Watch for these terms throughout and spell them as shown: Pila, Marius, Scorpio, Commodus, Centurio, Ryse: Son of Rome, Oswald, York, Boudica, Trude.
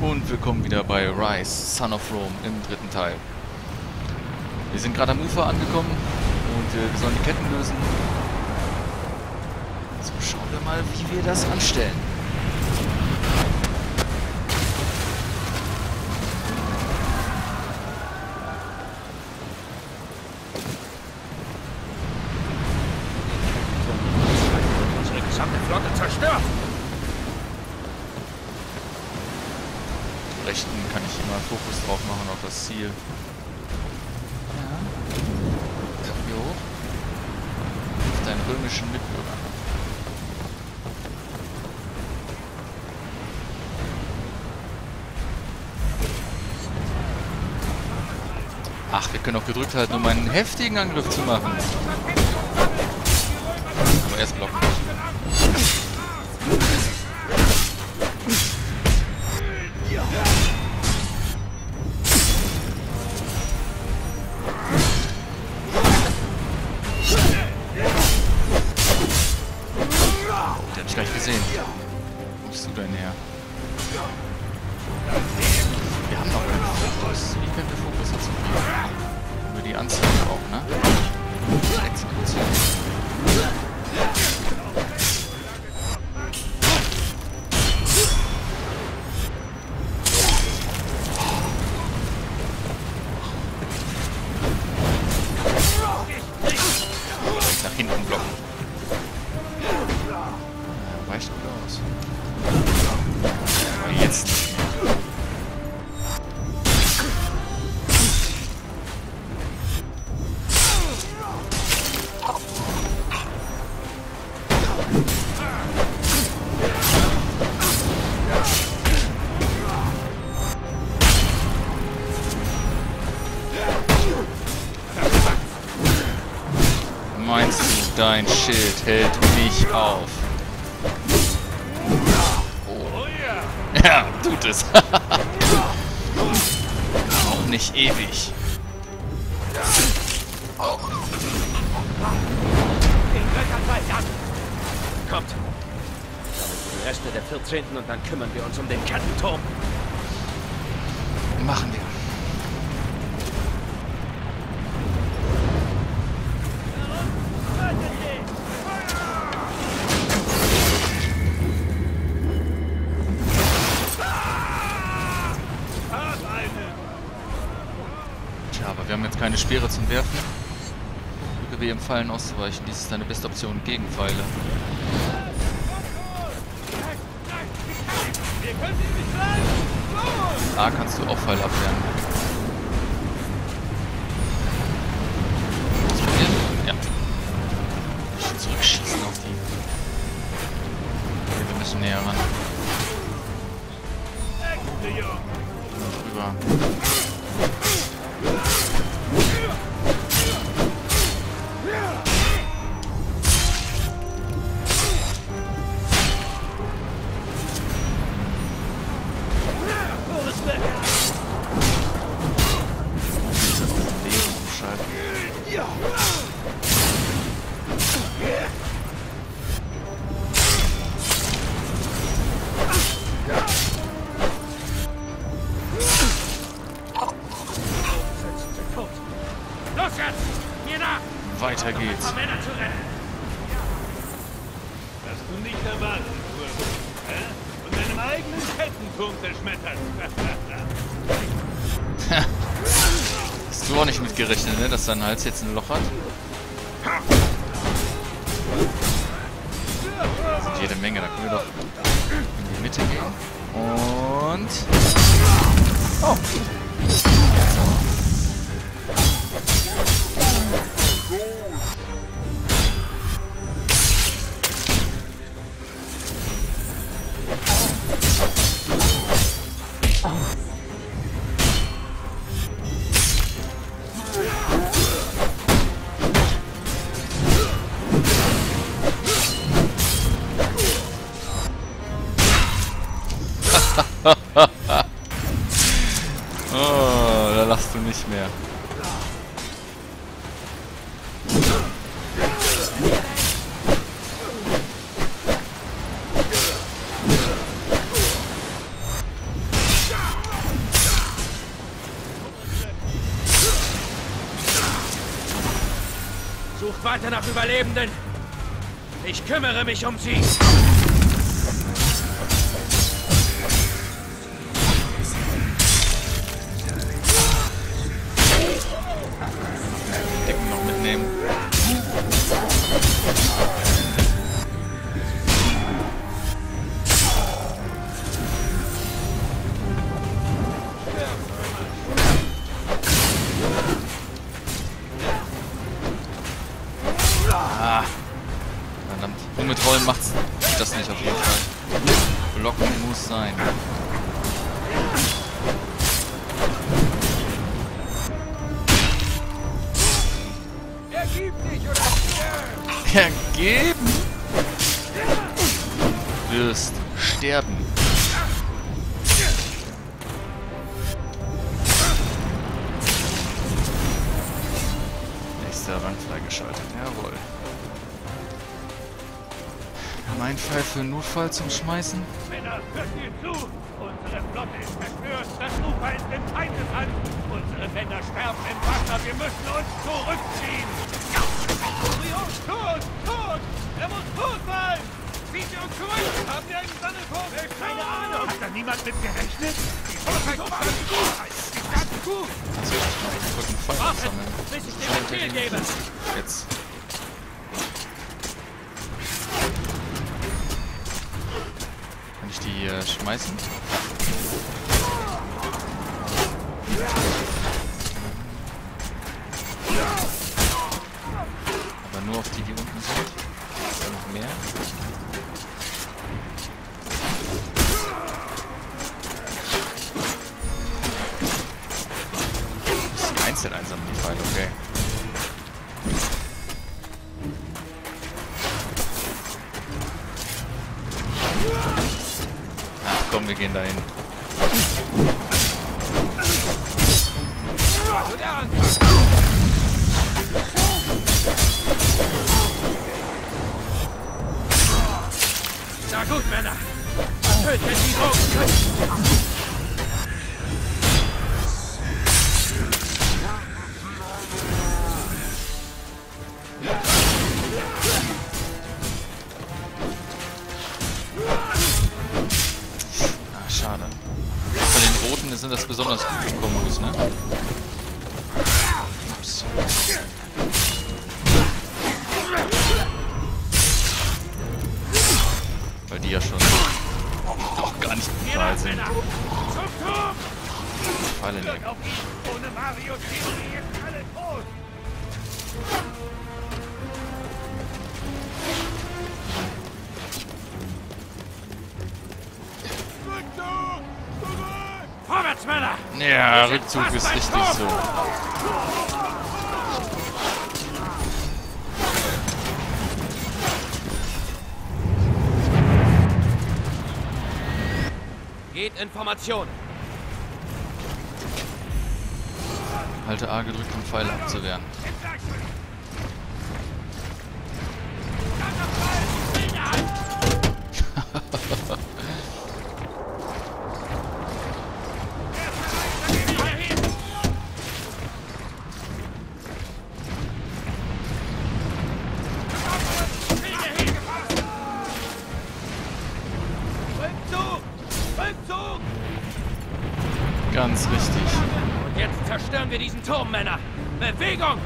Und willkommen wieder bei Ryse Son of Rome im dritten Teil. Wir sind gerade am Ufer angekommen und wir sollen die Ketten lösen. So, schauen wir mal, wie wir das anstellen. Unsere gesamte Flotte zerstört! Rechten kann ich immer Fokus drauf machen auf das Ziel. Ja. Scorpio. Auf deinen römischen Mitbürger. Ach, wir können auch gedrückt halten, um einen heftigen Angriff zu machen. Aber erst blocken. Meinst du, dein Schild hält mich auf? Oh. Ja, tut es. Auch nicht ewig. Oh. Kommt! Die Reste der 14. und dann kümmern wir uns um den Kettenturm. Machen wir. Keine Speere zum Werfen. Drücke W, um Pfeilen auszuweichen. Dies ist deine beste Option gegen Pfeile. A kannst du auch Pfeile abwehren. Ausprobieren? Ja. Ich will zurückschießen auf die. Okay, wir müssen näher ran. Rüber. Weiter geht's. Dass du nicht erwartet wurdest, und deinem eigenen Kettenturm zerschmettert. Hast du auch nicht mitgerechnet, ne? Dass dein Hals jetzt ein Loch hat? Das sind jede Menge, da können wir doch in die Mitte gehen. Und. Oh! Oh, da lachst du nicht mehr. sucht weiter nach Überlebenden. Ich kümmere mich um sie. Decken noch mitnehmen. Voll zum Schmeißen. Männer, hört ihr zu! Unsere Flotte ist zerstört, das Ufer ist in Feindeshand. Unsere Männer sterben im Wasser, wir müssen uns zurückziehen! Centurio, tot! Tot! Er muss tot sein! Zieht ihr uns zurück! Haben wir einen Sonnenvogel? Keine Ahnung! Hat da niemand mit gerechnet? Die Flotte ist gut! Die ganze Kuh! Also, ich muss den Feuer sammeln. Bis ich den Befehl gebe! Jetzt. Die schmeißen. Aber nur auf die, die unten sind. Noch mehr. Das ist einzeln einsammeln, die Pfeile, okay. Komm, wir gehen dahin. Na gut, Männer. Tötet die Drogen. Sind das besonders gut für Commodus, ne? Ups. Weil die ja schon doch gar nicht brutal sind. Pfeile nehmen. Ohne Marius sind wir jetzt alle tot. Ja, Rückzug ist richtig so. Geht in Formation. Halte A gedrückt, um Pfeile abzuwehren. Ganz richtig. Und jetzt zerstören wir diesen Turm, Männer. Bewegung!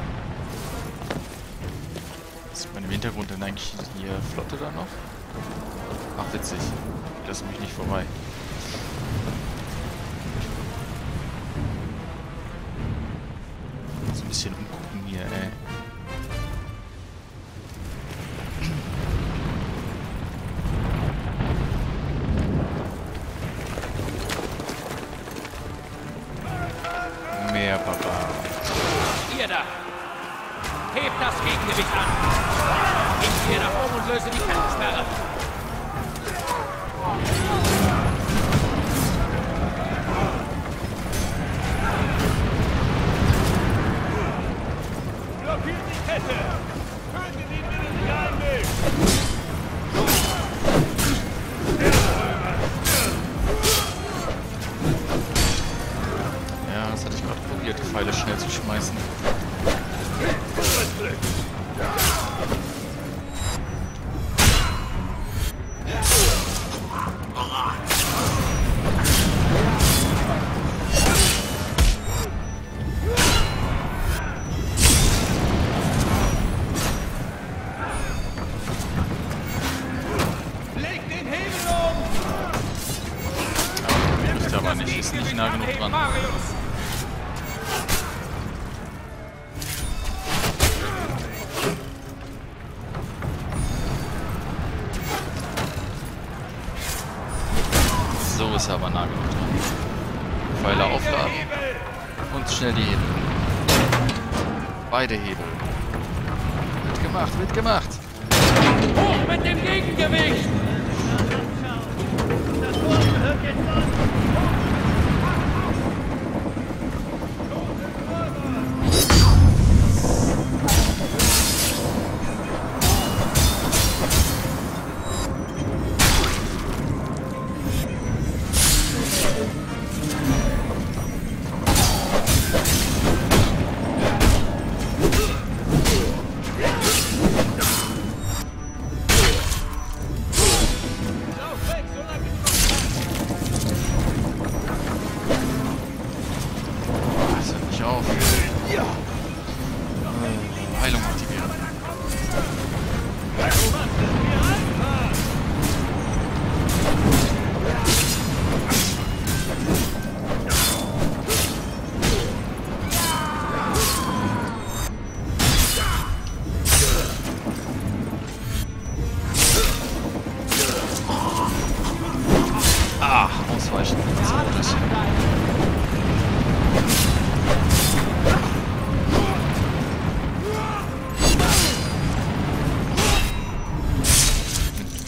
Sieht man im Hintergrund denn eigentlich die Flotte da noch? Ach, witzig. Die lassen mich nicht vorbei. So ein bisschen umgucken hier, ey. Schnell zu schmeißen. aber nicht. Ist nicht nah genug dran. So ist er aber nah genug dran. Pfeiler aufladen. Und schnell die Hebel. Beide Hebel. Mitgemacht, mitgemacht. Hoch mit dem Gegengewicht!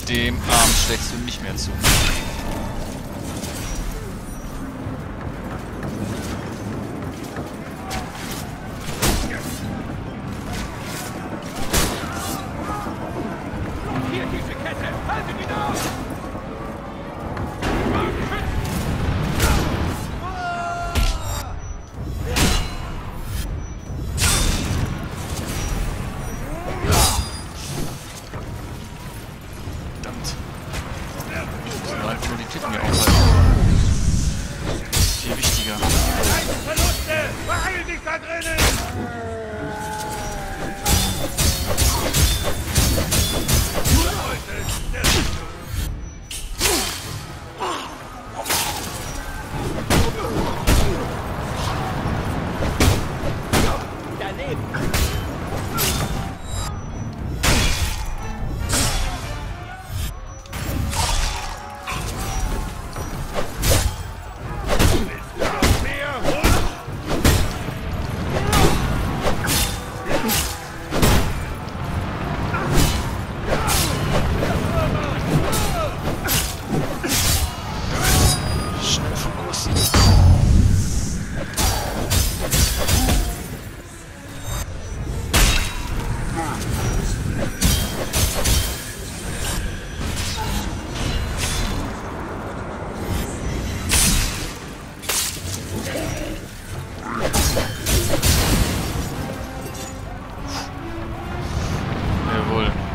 Dem Arm schlägst du nicht mehr zu.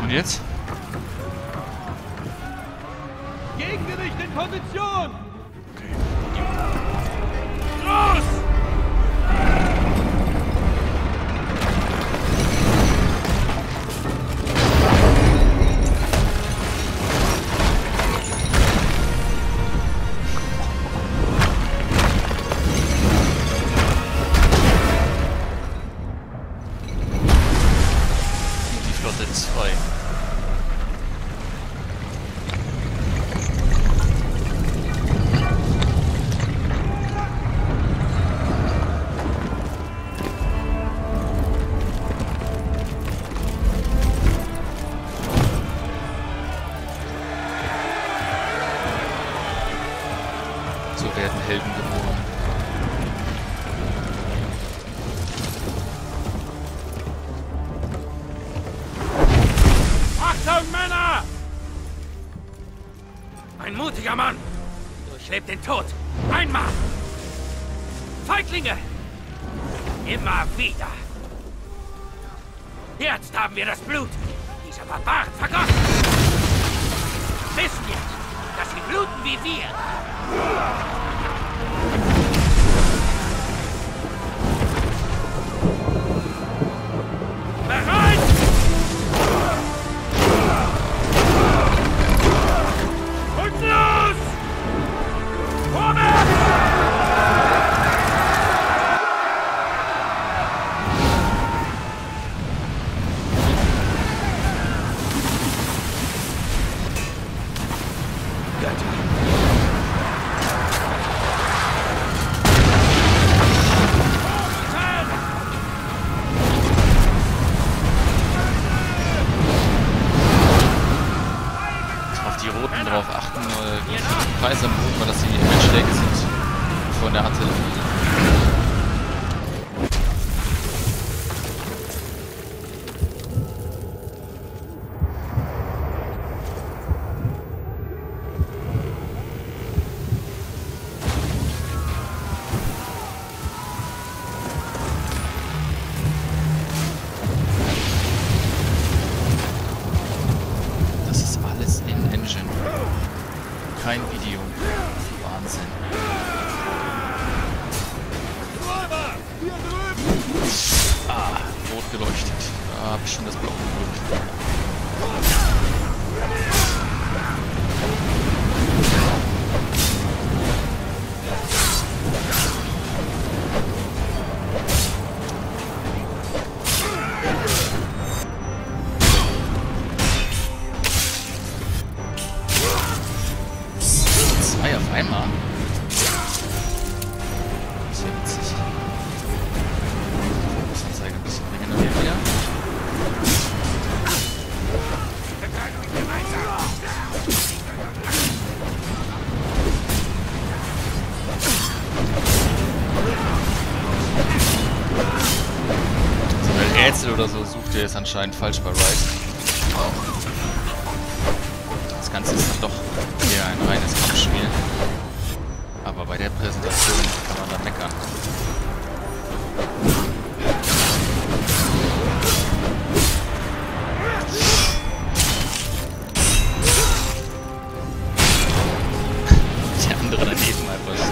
Jetzt? Gegengewicht in Position! Okay. Los! Die Flotte ist frei. Werden Helden geboren. Achtung, Männer! Ein mutiger Mann! Durchlebt den Tod! Einmal! Feiglinge! Immer wieder! Jetzt haben wir das Blut dieser Barbaren vergossen! Wissen jetzt, dass sie bluten wie wir! Bereit! Und los! Vorwärts! von der Artillerie. Oder so sucht ihr es anscheinend falsch bei Ryse. Das Ganze ist dann doch eher ein reines Kampfspiel. Aber bei der Präsentation kann man da meckern. Der andere daneben einfach so.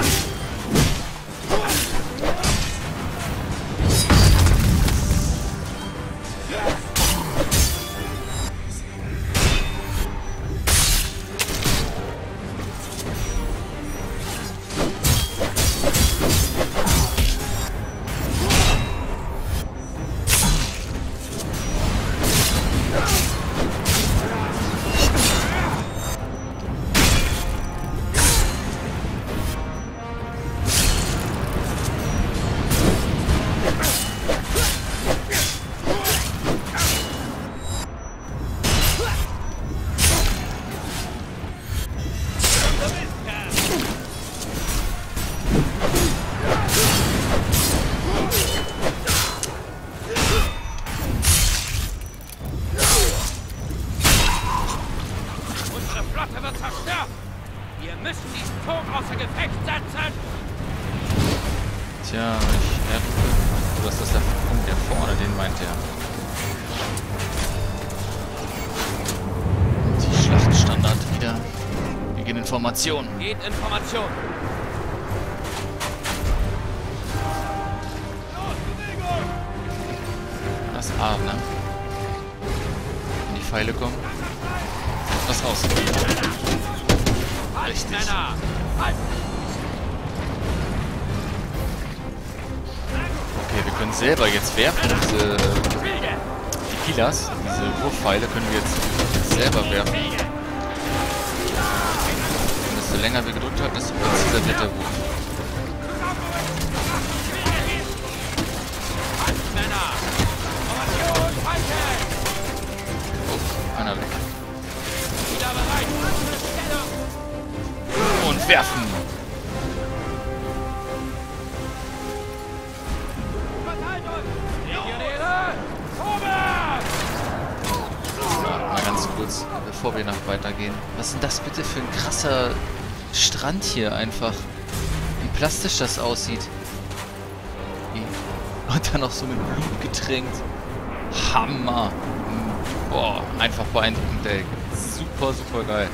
Information. Geht Information. Das A, ne? Wenn die Pfeile kommen, das raus. Richtig. Okay, wir können selber jetzt werfen. Die Pilas, diese Wurfpfeile können wir jetzt selber werfen. Je länger wir gedrückt haben, desto präziser wird der Wurf. Oh, einer weg. Und werfen! Mal ganz kurz, bevor wir noch weitergehen. Was ist denn das bitte für ein krasser Strand hier einfach. Wie plastisch das aussieht. Und dann noch so mit Blut getränkt. Hammer. Boah, einfach beeindruckend, ey. Super, super geil.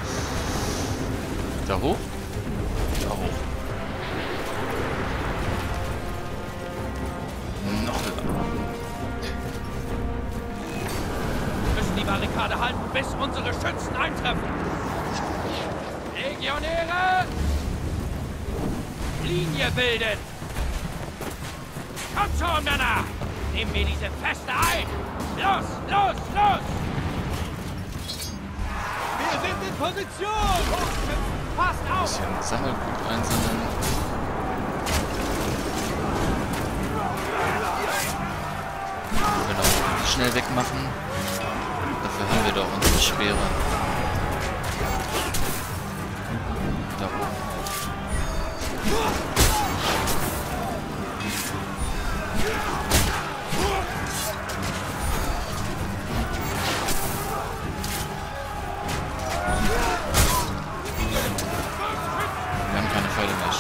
Da hoch? Da hoch. Noch höher. Wir müssen die Barrikade halten, bis unsere Schützen eintreffen. Legionäre! Linie bilden! Komm schon, Männer! Nehmen wir diese Feste ein! Los, los, los! Wir sind in Position! Passt auf! Ein bisschen Sammelgut einsammeln. Genau, schnell wegmachen. Dafür haben wir doch unsere Speere.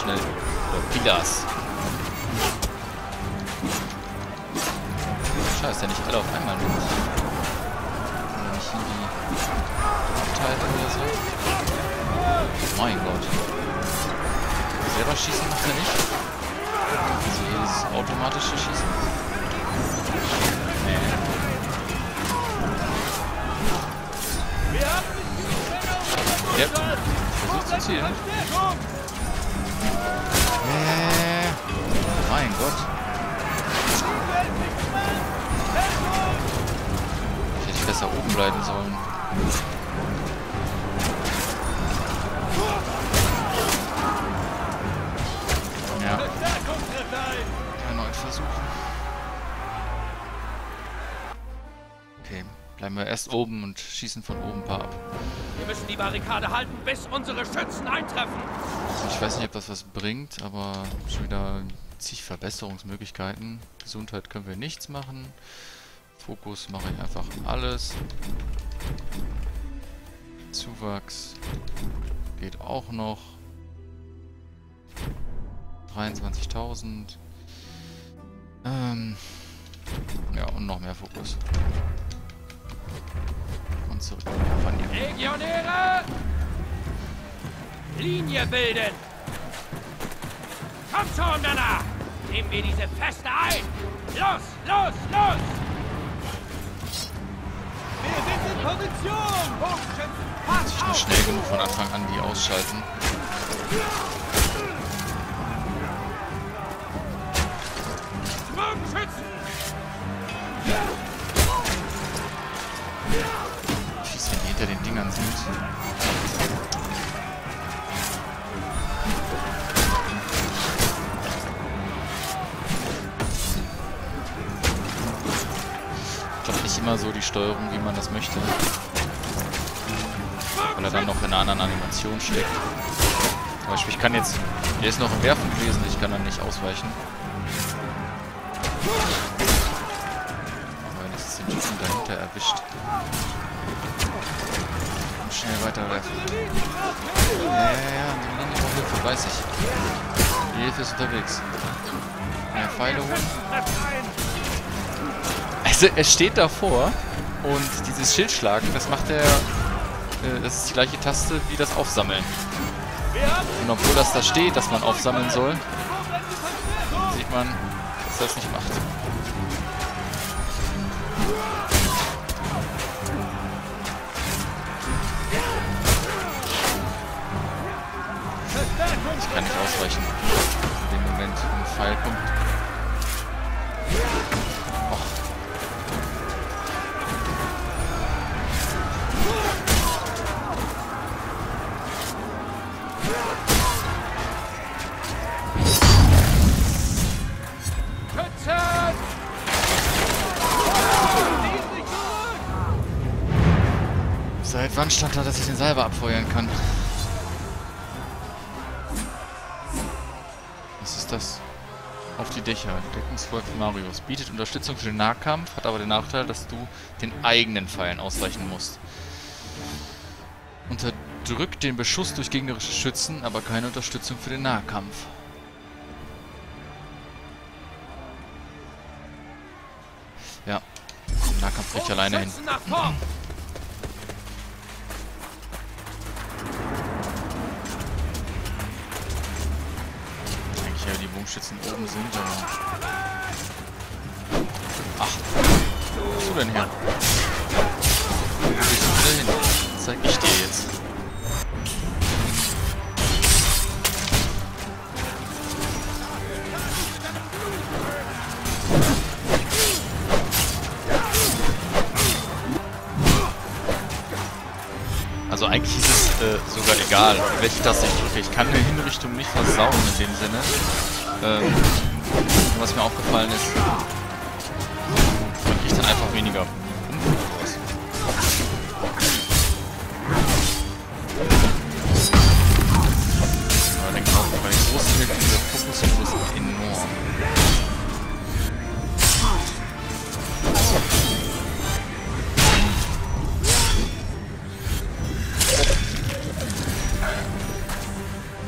schnell. Oder Pilas. Scheiße, nicht alle auf einmal los. Oder nicht in die Abteilung oder so. Mein Gott. Selber schießen macht er nicht. Also jedes automatische Schießen. Nee. Yep. Versucht zu zielen. Mein Gott. Besser oben bleiben sollen. Ja. Erneut versuchen. Okay, bleiben wir erst oben und schießen von oben ein paar ab. Wir müssen die Barrikade halten, bis unsere Schützen eintreffen. Ich weiß nicht, ob das was bringt, aber schon wieder zig Verbesserungsmöglichkeiten. Gesundheit können wir nichts machen. Fokus mache ich einfach alles. Zuwachs geht auch noch. 23.000. Ja, und noch mehr Fokus. Und zurück. Legionäre! Linie bilden! Kommt schon danach! Nehmen wir diese Feste ein! Los, los, los! Ich muss schnell genug von Anfang an die ausschalten. Schieß, wenn die hinter den Dingern sind. Immer so die Steuerung, wie man das möchte. Weil er dann noch in einer anderen Animation steckt. Zum Beispiel, ich kann jetzt... Hier ist noch ein Werfen gewesen, ich kann dann nicht ausweichen. Aber das ist den Typen dahinter erwischt. Und schnell weiterwerfen. Ja, die Linie braucht Hilfe, weiß ich. Die Hilfe ist unterwegs. Mehr Pfeile holen. Also er steht davor und dieses Schildschlagen, das macht er, das ist die gleiche Taste wie das Aufsammeln. Und obwohl das da steht, dass man aufsammeln soll, sieht man, dass er das nicht macht. Ich kann nicht ausweichen, in dem Moment, wo ein Pfeil kommt. Seit wann stand da, dass ich den Salver abfeuern kann? Was ist das? Auf die Dächer. Deckungsvolk von Marius. Bietet Unterstützung für den Nahkampf, hat aber den Nachteil, dass du den eigenen Pfeilen ausweichen musst. Unterdrückt den Beschuss durch gegnerische Schützen, aber keine Unterstützung für den Nahkampf. Ja, den Nahkampf krieg ich alleine hin. Schützen oben sind, aber... Ach! Wo bist du denn her? Wo bist du denn hin? Zeig ich dir jetzt. Also eigentlich ist es sogar egal, welche Taste ich drücke. Ich kann eine Hinrichtung nicht versauen in dem Sinne. Was mir aufgefallen ist, kriege ich dann einfach weniger. Aber denke ich auch, bei den großen Hilfen, dieser Fokus ist enorm.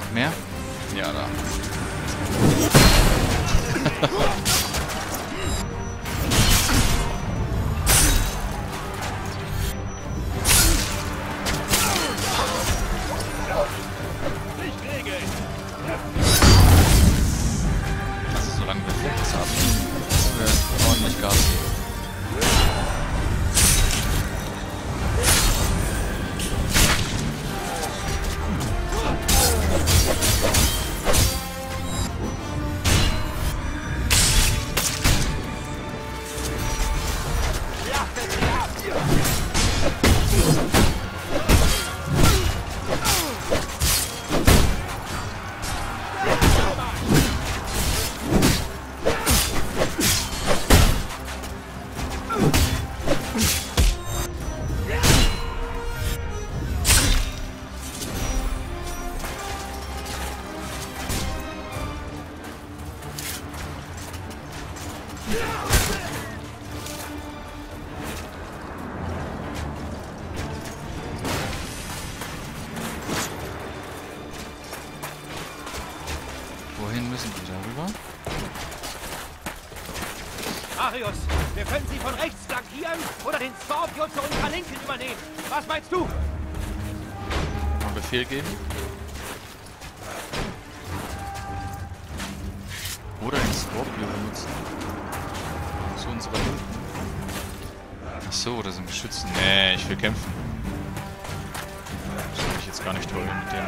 Noch mehr? Ja, da. Wohin müssen wir darüber? Marius, wir können sie von rechts flankieren oder den Scorpio zu unserer Linken übernehmen. Was meinst du? Mal Befehl geben. Oder den Scorpio benutzen. Zu unserer Linken. Achso, da sind wir Schützen. Nee, ich will kämpfen. Das finde ich jetzt gar nicht toll mit dem.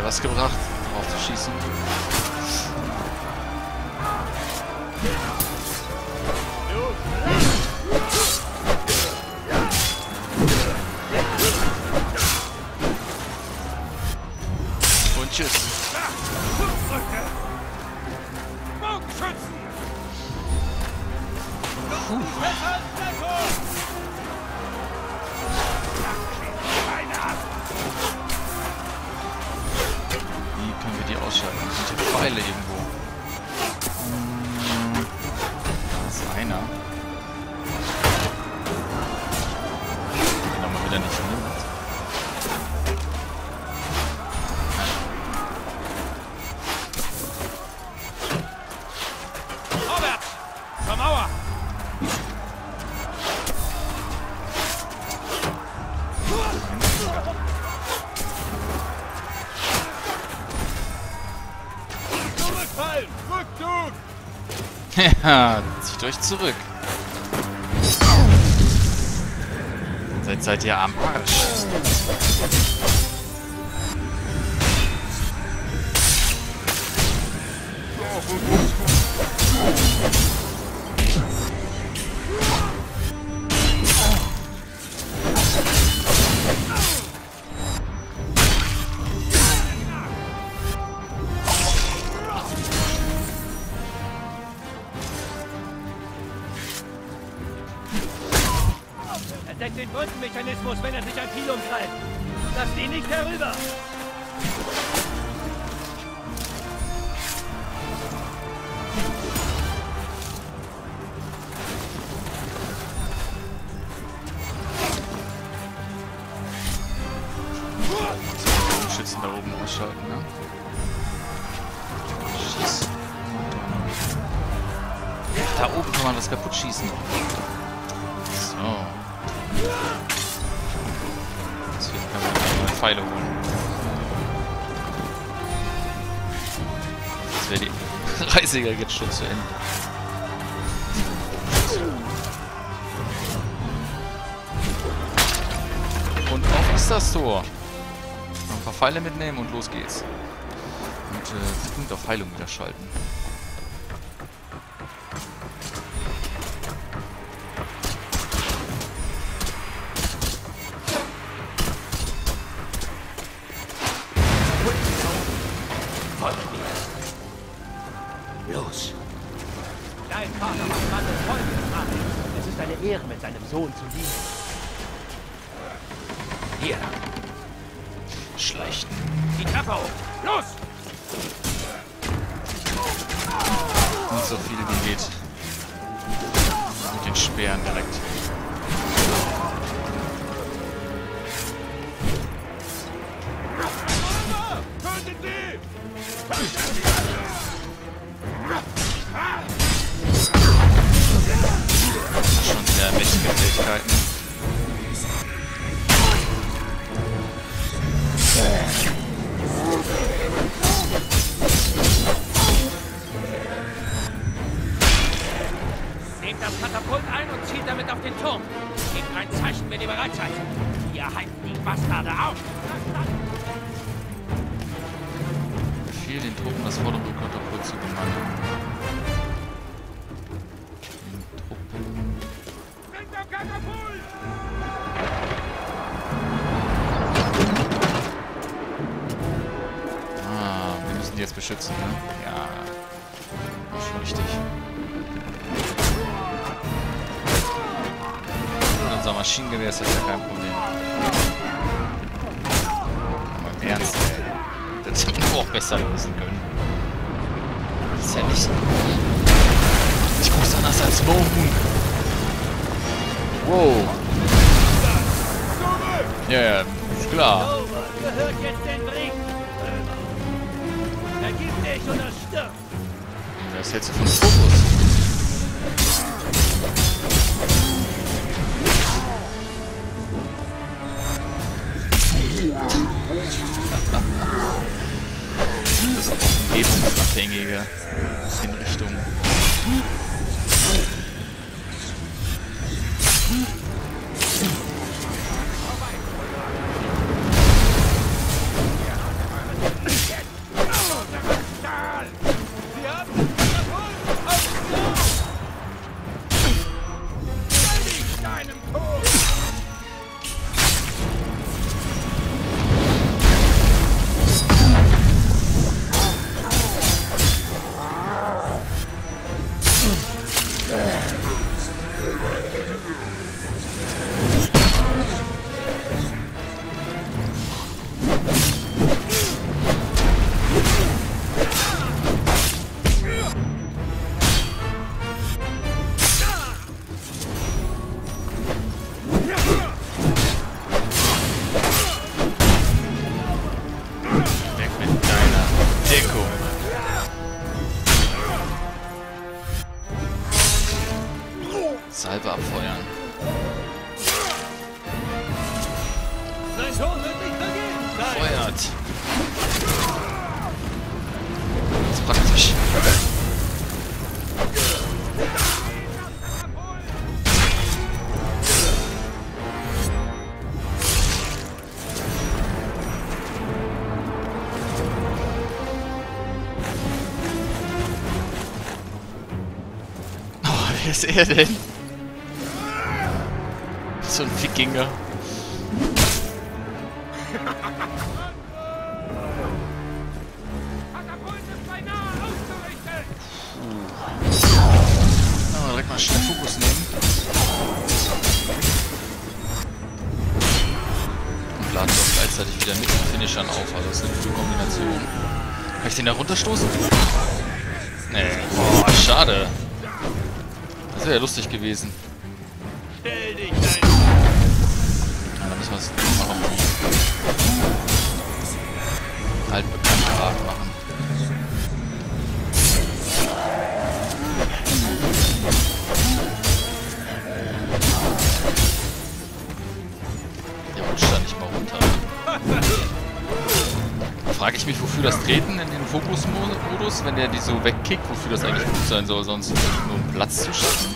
Was gebracht, drauf zu schießen. Und tschüss. Pfeile irgendwo. Das ist einer. Den haben wir wieder nicht genutzt. Vorwärts! Zur Mauer! Ja, zieht euch zurück. Seid ihr am Arsch. Entdeckt den Brückenmechanismus, wenn er sich an Kiel umgreift. Lass ihn nicht herüber! Die Schützen da oben ausschalten, ne? Schieß! da oben kann man was kaputt schießen. So. Deswegen kann man mal Pfeile holen. Das wäre die Reisiger jetzt schon zu Ende. Und auf ist das Tor. Noch ein paar Pfeile mitnehmen und los geht's. Und Punkt auf Heilung wieder schalten. Los! Dein Vater macht Mann des Volkes an. Es ist eine Ehre, mit seinem Sohn zu dienen. Hier. Schleichen. Die Treppe hoch. Los! Und so viel wie geht. Mit den Speeren direkt. Schon sehr mächtige Fähigkeiten. Nehmt das Katapult ein und zieht damit auf den Turm. Gebt ein Zeichen, wenn ihr bereit seid. Ihr halten die Bastarde auf. Befehl den Truppen, das vordere Katapult zu bemannen. Jetzt beschützen, ne? Ja, schon richtig. Und unser Maschinengewehr ist das ja kein Problem. Aber im Ernst, ey. Das hätten wir auch besser lösen können. Das ist ja nicht... Ich guck's anders als Bogen. Wow. Ja, ja, ist klar. Das hältst du von dem Fokus. Das ist auch eine lebensabhängige Hinrichtung. Salve abfeuern. Sein Sohn wird nicht vergehen. Feuert. Das ist praktisch. Oh, wer ist er denn? So ein Wikinger. Oh, direkt mal schnell Fokus nehmen. Und laden doch gleichzeitig wieder mit den Finishern auf. Also das ist eine gute Kombination. Kann ich den da runterstoßen? Nee. Boah, schade. Das wäre ja lustig gewesen. Stell dich ein. Das müssen wir es nochmal auf altbekannte Art machen. ich mich wofür das Treten in den Fokusmodus, wenn der die so wegkickt, wofür das eigentlich gut sein soll, sonst nur um Platz zu schaffen.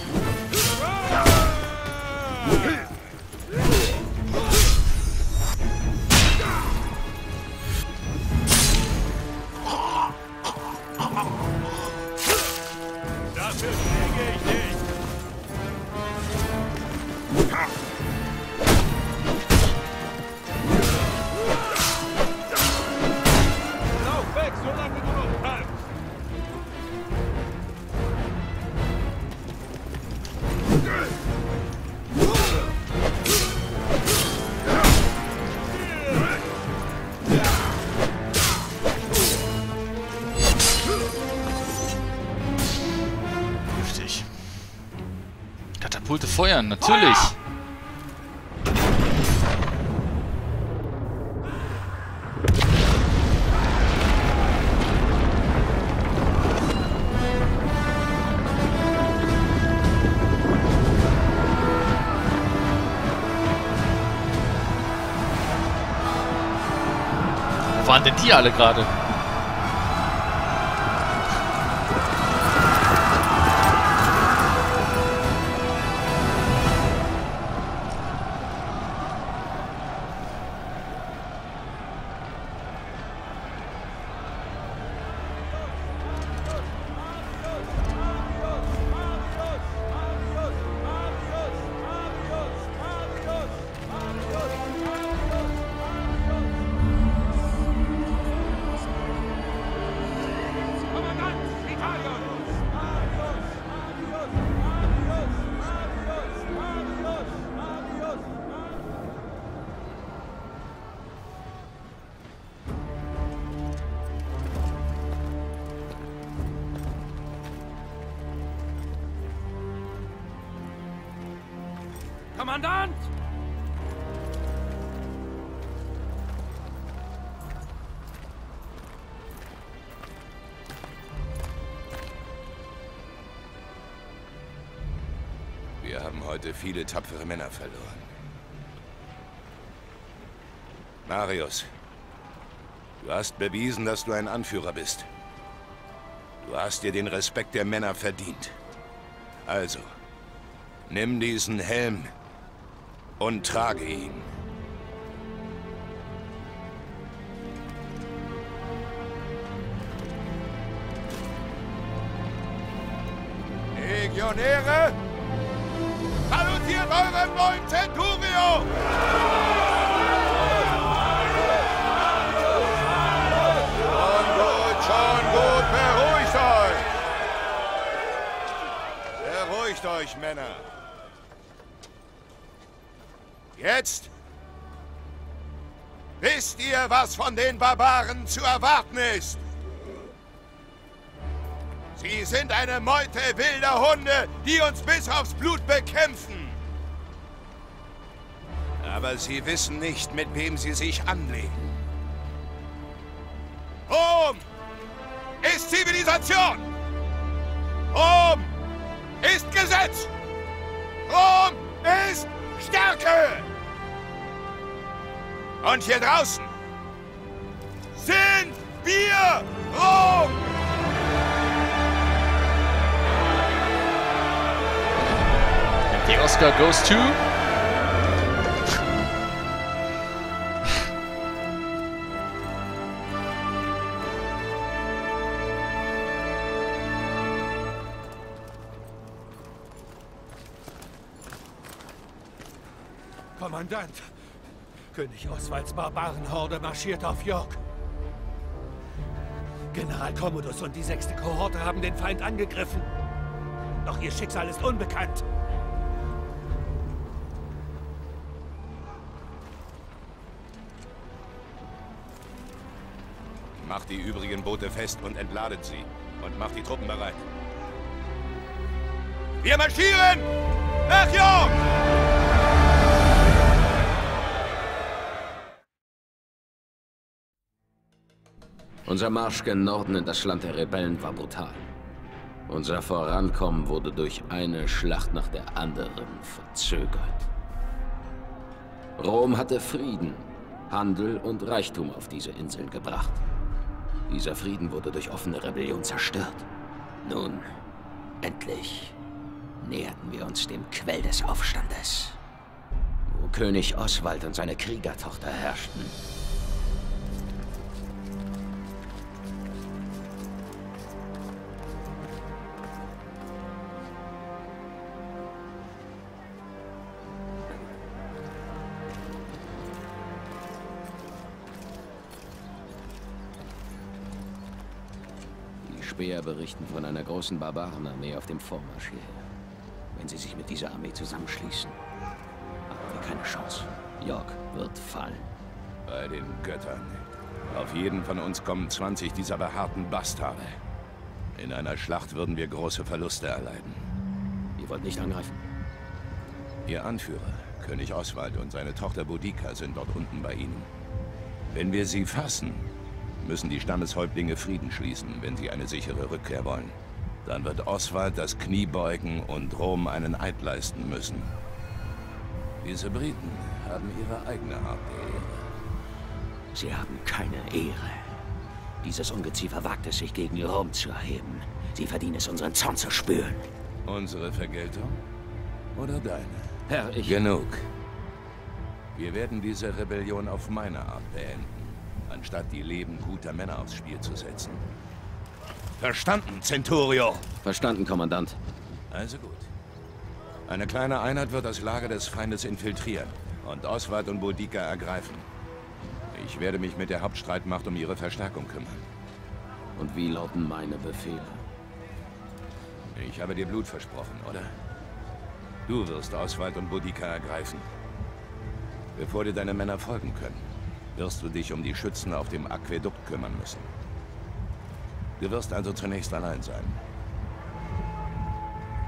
Katapulte feuern, natürlich! Wo waren denn die alle gerade? Kommandant! Wir haben heute viele tapfere Männer verloren. Marius, du hast bewiesen, dass du ein Anführer bist. Du hast dir den Respekt der Männer verdient. Also, nimm diesen Helm und trage ihn. Legionäre, salutiert euren neuen Centurio! Schon gut, beruhigt euch! Beruhigt euch, Männer! Jetzt wisst ihr, was von den Barbaren zu erwarten ist. Sie sind eine Meute wilder Hunde, die uns bis aufs Blut bekämpfen. Aber sie wissen nicht, mit wem sie sich anlegen. Rom ist Zivilisation. Rom ist Gesetz. Rom ist Stärke. Und hier draußen sind wir Rom! The Oscar goes to... Kommandant! König Oswalds Barbarenhorde marschiert auf York. General Commodus und die 6. Kohorte haben den Feind angegriffen. Doch ihr Schicksal ist unbekannt. Macht die übrigen Boote fest und entladet sie. Und macht die Truppen bereit. Wir marschieren nach York! Unser Marsch gen Norden in das Land der Rebellen war brutal. Unser Vorankommen wurde durch eine Schlacht nach der anderen verzögert. Rom hatte Frieden, Handel und Reichtum auf diese Inseln gebracht. Dieser Frieden wurde durch offene Rebellion zerstört. Nun, endlich näherten wir uns dem Quell des Aufstandes, wo König Oswald und seine Kriegertochter herrschten. Speer berichten von einer großen Barbarenarmee auf dem Vormarsch hierher. Wenn sie sich mit dieser Armee zusammenschließen, haben wir keine Chance. York wird fallen. Bei den Göttern. Auf jeden von uns kommen 20 dieser behaarten Bastarde. In einer Schlacht würden wir große Verluste erleiden. Ihr wollt nicht angreifen? Ihr Anführer, König Oswald und seine Tochter Boudica sind dort unten bei Ihnen. Wenn wir sie fassen, müssen die Stammeshäuptlinge Frieden schließen, wenn sie eine sichere Rückkehr wollen. Dann wird Oswald das Knie beugen und Rom einen Eid leisten müssen. Diese Briten haben ihre eigene Art der Ehre. Sie haben keine Ehre. Dieses Ungeziefer wagt es sich, gegen Rom zu erheben. Sie verdienen es, unseren Zorn zu spüren. Unsere Vergeltung? Oder deine? Herr, ich... Genug. Wir werden diese Rebellion auf meine Art beenden, anstatt die Leben guter Männer aufs Spiel zu setzen. Verstanden, Centurio! Verstanden, Kommandant. Also gut. Eine kleine Einheit wird das Lager des Feindes infiltrieren und Oswald und Boudica ergreifen. Ich werde mich mit der Hauptstreitmacht um ihre Verstärkung kümmern. Und wie lauten meine Befehle? Ich habe dir Blut versprochen, oder? Du wirst Oswald und Boudica ergreifen, bevor dir deine Männer folgen können. Wirst du dich um die Schützen auf dem Aquädukt kümmern müssen. Du wirst also zunächst allein sein.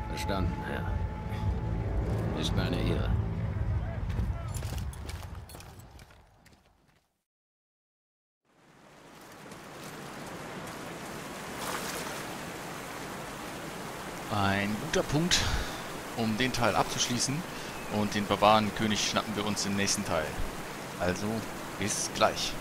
Verstanden, Herr. Ist meine Ehre. Ein guter Punkt, um den Teil abzuschließen. Und den Barbarenkönig schnappen wir uns im nächsten Teil. Also... bis gleich.